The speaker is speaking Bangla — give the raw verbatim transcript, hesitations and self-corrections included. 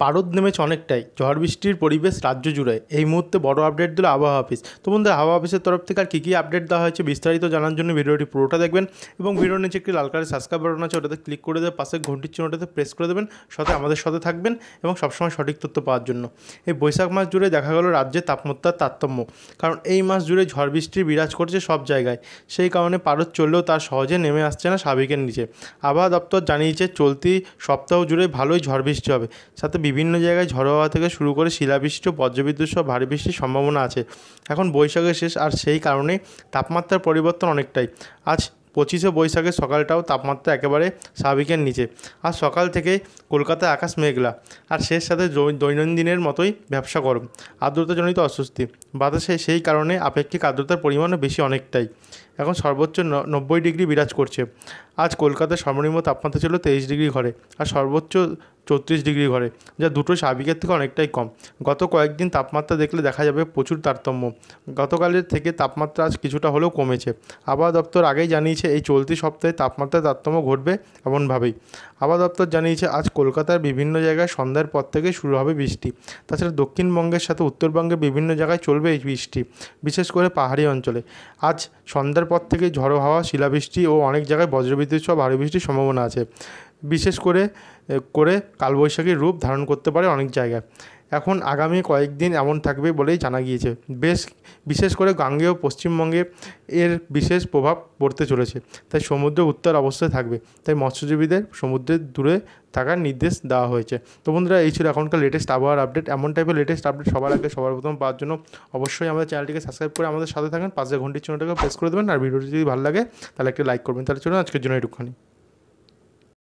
পারদ নেমেছে অনেকটাই, ঝড় বৃষ্টির পরিবেশ রাজ্য জুড়ে। এই মুহূর্তে বড় আপডেট দিল আবহাওয়া অফিস। তো বন্ধুরা, হাওয়া অফিসের তরফ থেকে আর কী কী আপডেট দেওয়া হয়েছে বিস্তারিত জানার জন্য ভিডিওটি পুরোটা দেখবেন এবং ভিডিওর নিচে একটি লাল কালারের সাবস্ক্রাইব বাটন আছে, ওটাতে ক্লিক করে দেবেন, পাশে ঘন্টির চিহ্নটাতে প্রেস করে দেবেন, সাথে আমাদের সাথে থাকবেন এবং সবসময় সঠিক তথ্য পাওয়ার জন্য। এই বৈশাখ মাস জুড়ে দেখা গেল রাজ্যে তাপমাত্রার তারতম্য, কারণ এই মাস জুড়ে ঝড় বৃষ্টি বিরাজ করছে সব জায়গায়। সেই কারণে পারদ চললেও তার সহজে নেমে আসছে না স্বাভাবিকের নিচে। আবহাওয়া দপ্তর জানিয়েছে চলতি সপ্তাহ জুড়ে ভালোই ঝড় বৃষ্টি হবে, সাথে বিভিন্ন জায়গায় ঝড় হওয়া থেকে শুরু করে শিলাবৃষ্টি ও বজ্রবিদ্যুৎ সহ ভারী বৃষ্টির সম্ভাবনা আছে। এখন বৈশাখের শেষ, আর সেই কারণে তাপমাত্রার পরিবর্তন অনেকটাই। আজ পঁচিশে বৈশাখের সকালটাও তাপমাত্রা একেবারে স্বাভাবিকের নিচে। আজ সকাল থেকে কলকাতায় আকাশ মেঘলা, আর শেষ সাথে দৈনন্দিনের মতোই ব্যবসা গরম, আর্দ্রতাজনিত অস্বস্তি বাতাসে। সেই কারণে আপেক্ষিক আর্দ্রতার পরিমাণও বেশি অনেকটাই। এখন সর্বোচ্চ নব্বই ডিগ্রি বিরাজ করছে। আজ কলকাতার সর্বনিম্ন তাপমাত্রা ছিল তেইশ ডিগ্রি ঘরে আর সর্বোচ্চ চৌত্রিশ ডিগ্রি ঘরে, যা দুটো স্বাভাবিকের থেকে অনেকটাই কম। গত কয়েকদিন তাপমাত্রা দেখলে দেখা যাবে প্রচুর তারতম্য। গতকালের থেকে তাপমাত্রা আজ কিছুটা হলেও কমেছে। আবহাওয়া দপ্তর আগেই জানিয়েছে এই চলতি সপ্তাহে তাপমাত্রা তারতম্য ঘটবে এমনভাবেই। আবহাওয়া দপ্তর জানিয়েছে আজ কলকাতার বিভিন্ন জায়গায় সন্ধ্যার পর থেকে শুরু হবে বৃষ্টি। তাছাড়া দক্ষিণবঙ্গের সাথে উত্তরবঙ্গের বিভিন্ন জায়গায় চলবে এই বৃষ্টি, বিশেষ করে পাহাড়ি অঞ্চলে। আজ সন্ধ্যার পর থেকে ঝড়ো হাওয়া, শিলাবৃষ্টি ও অনেক জায়গায় বজ্রবিদ্যুৎ সহ ভারী বৃষ্টির সম্ভাবনা আছে। বিশেষ করে করে কালবৈশাখীর রূপ ধারণ করতে পারে অনেক জায়গায়। এখন আগামী কয়েকদিন এমন থাকবে বলেই জানা গিয়েছে। বেশ বিশেষ করে গাঙ্গেয় পশ্চিমবঙ্গে এর বিশেষ প্রভাব পড়তে চলেছে, তাই সমুদ্র উত্তাল অবস্থায় থাকবে, তাই মৎস্যজীবীদের সমুদ্রের দূরে থাকার নির্দেশ দেওয়া হয়েছে। তো বন্ধুরা, এই ছিল এখনকার লেটেস্ট আবহাওয়ার আপডেট। এমন টাইপের লেটেস্ট আপডেট সবার আগে সবার প্রথম পাওয়ার জন্য অবশ্যই আমাদের চ্যানেলটিকে সাবস্ক্রাইব করে আমাদের সাথে থাকেন, পাশে ঘন্টির চিহ্নটাকে প্রেস করে দেবেন, আর ভিডিওটি যদি ভালো লাগে তাহলে একটা লাইক করবেন। তাহলে চলুন আজকের জন্য এটুকুখানি।